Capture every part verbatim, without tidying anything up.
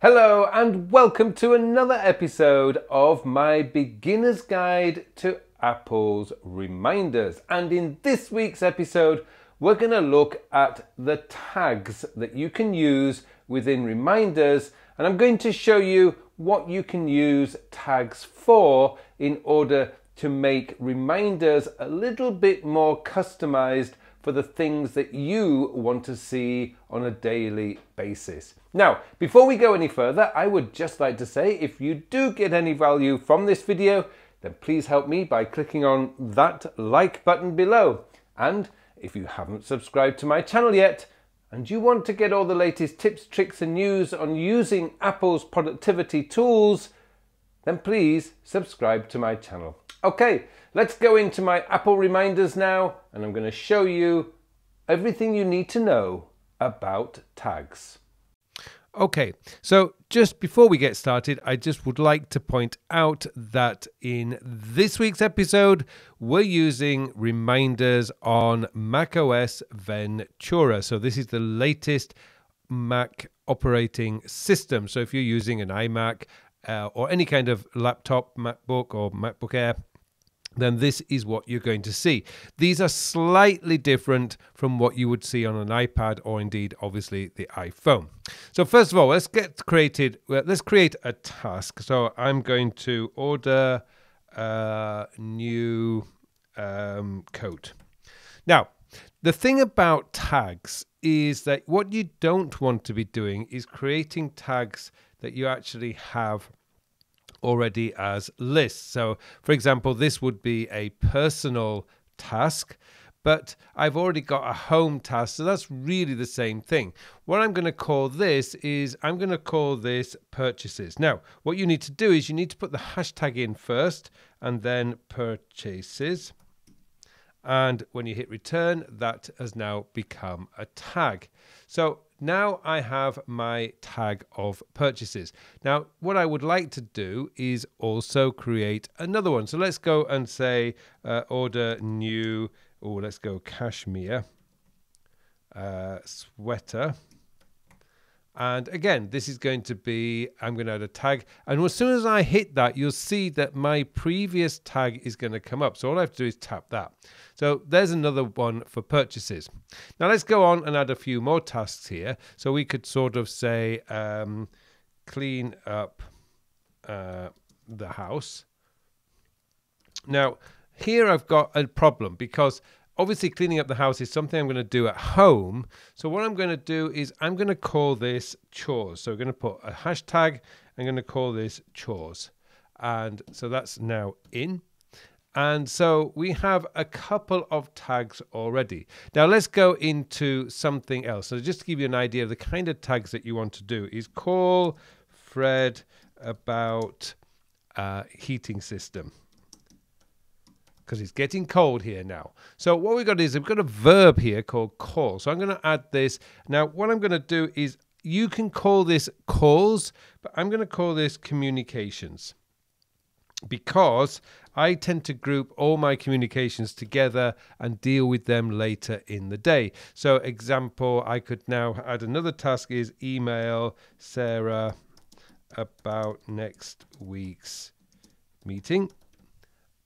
Hello and welcome to another episode of my Beginner's Guide to Apple's Reminders. And in this week's episode, we're going to look at the tags that you can use within reminders. And I'm going to show you what you can use tags for in order to make reminders a little bit more customized for the things that you want to see on a daily basis. Now, before we go any further, I would just like to say, if you do get any value from this video, then please help me by clicking on that like button below. And if you haven't subscribed to my channel yet, and you want to get all the latest tips, tricks, and news on using Apple's productivity tools, then please subscribe to my channel. Okay, let's go into my Apple reminders now, and I'm going to show you everything you need to know about tags. Okay, so just before we get started, I just would like to point out that in this week's episode, we're using reminders on macOS Ventura. So this is the latest Mac operating system. So if you're using an iMac uh, or any kind of laptop, MacBook or MacBook Air, then this is what you're going to see. These are slightly different from what you would see on an iPad or indeed, obviously, the iPhone. So first of all, let's get created. Let's create a task. So I'm going to order a new um, coat. Now, the thing about tags is that what you don't want to be doing is creating tags that you actually have already as lists. So for example, this would be a personal task, but I've already got a home task. So that's really the same thing. What I'm going to call this is I'm going to call this purchases. Now, what you need to do is you need to put the hashtag in first and then purchases. And when you hit return, that has now become a tag. So now I have my tag of purchases. Now, what I would like to do is also create another one. So let's go and say uh, order new, or let's go cashmere uh, sweater. And again, this is going to be, I'm going to add a tag. And as soon as I hit that, you'll see that my previous tag is going to come up. So all I have to do is tap that. So there's another one for purchases. Now let's go on and add a few more tasks here. So we could sort of say, um, clean up uh, the house. Now here I've got a problem because obviously, cleaning up the house is something I'm going to do at home. So what I'm going to do is I'm going to call this chores. So we're going to put a hashtag. I'm going to call this chores. And so that's now in. And so we have a couple of tags already. Now let's go into something else. So just to give you an idea of the kind of tags that you want to do is call Fred about uh, heating system, because it's getting cold here now. So what we've got is we've got a verb here called call. So I'm going to add this. Now, what I'm going to do is you can call this calls, but I'm going to call this communications, because I tend to group all my communications together and deal with them later in the day. So example, I could now add another task is email Sarah about next week's meeting.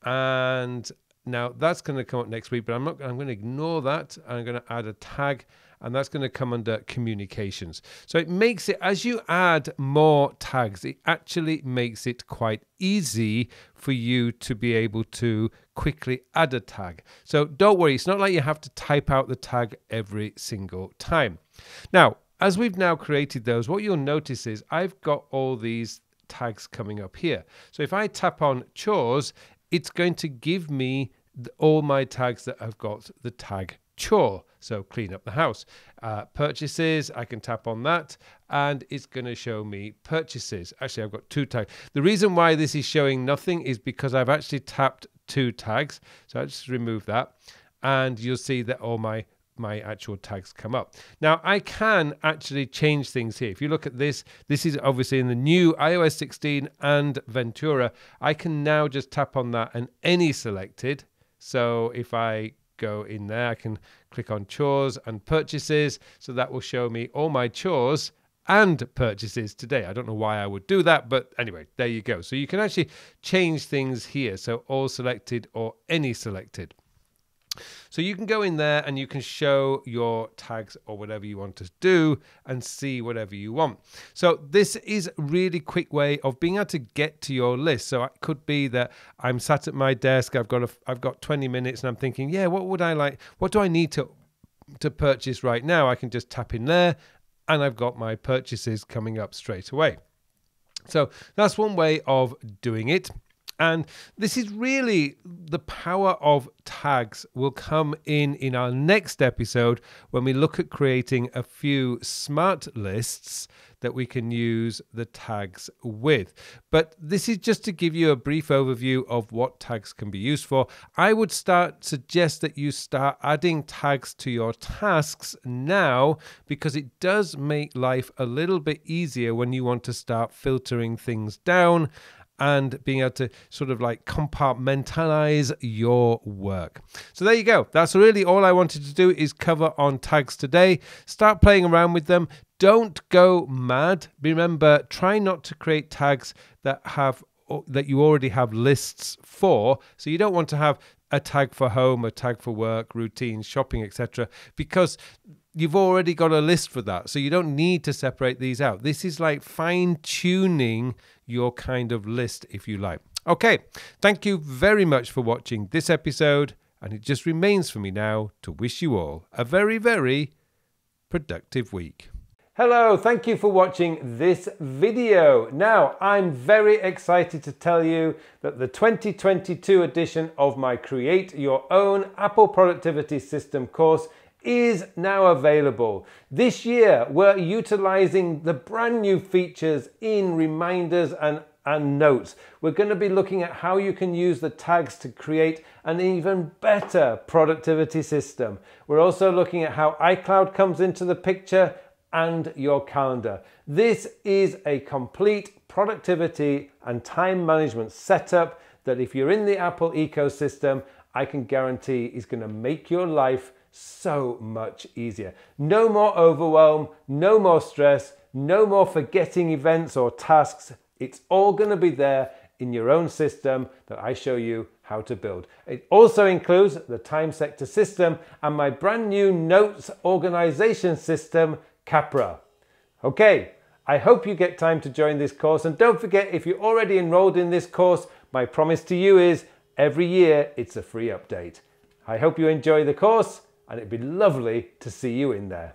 And now that's going to come up next week, but I'm not, I'm going to ignore that. I'm going to add a tag, and that's going to come under communications. So it makes it, as you add more tags, it actually makes it quite easy for you to be able to quickly add a tag. So don't worry, it's not like you have to type out the tag every single time. Now, as we've now created those, what you'll notice is I've got all these tags coming up here. So if I tap on chores, it's going to give me all my tags that I've got the tag chore. So clean up the house. Uh, purchases, I can tap on that, and it's going to show me purchases. Actually, I've got two tags. The reason why this is showing nothing is because I've actually tapped two tags. So I just remove that, and you'll see that all my my actual tags come up. Now I can actually change things here. If you look at this, this is obviously in the new i O S sixteen and Ventura. I can now just tap on that and any selected. So if I go in there, I can click on chores and purchases. So that will show me all my chores and purchases today. I don't know why I would do that, but anyway, there you go. So you can actually change things here. So all selected or any selected. So you can go in there and you can show your tags or whatever you want to do and see whatever you want. So this is a really quick way of being able to get to your list. So it could be that I'm sat at my desk, I've got a, I've got twenty minutes and I'm thinking, yeah, what would I like? What do I need to, to purchase right now? I can just tap in there and I've got my purchases coming up straight away. So that's one way of doing it. And this is really the power of tags will come in in our next episode when we look at creating a few smart lists that we can use the tags with. But this is just to give you a brief overview of what tags can be used for. I would start suggest that you start adding tags to your tasks now, because it does make life a little bit easier when you want to start filtering things down and being able to sort of like compartmentalize your work. So there you go. That's really all I wanted to do is cover on tags today. Start playing around with them. Don't go mad. Remember, try not to create tags that have that you already have lists for. So you don't want to have a tag for home, a tag for work, routines, shopping, et cetera, because you've already got a list for that. So you don't need to separate these out. This is like fine-tuning your kind of list, if you like. Okay, thank you very much for watching this episode. And it just remains for me now to wish you all a very, very productive week. Hello, thank you for watching this video. Now, I'm very excited to tell you that the twenty twenty-two edition of my Create Your Own Apple Productivity System course is now available. This year, we're utilizing the brand new features in Reminders and, and Notes. We're going to be looking at how you can use the tags to create an even better productivity system. We're also looking at how iCloud comes into the picture and your calendar. This is a complete productivity and time management setup that if you're in the Apple ecosystem, I can guarantee is going to make your life so much easier. No more overwhelm, no more stress, no more forgetting events or tasks. It's all going to be there in your own system that I show you how to build. It also includes the time sector system and my brand new notes organization system, Capra. Okay, I hope you get time to join this course, and don't forget, if you're already enrolled in this course, my promise to you is every year it's a free update. I hope you enjoy the course, and it'd be lovely to see you in there.